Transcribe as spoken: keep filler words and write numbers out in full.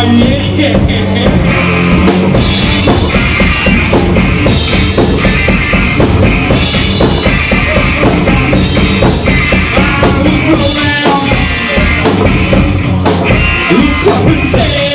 Oh yeah! Look up and say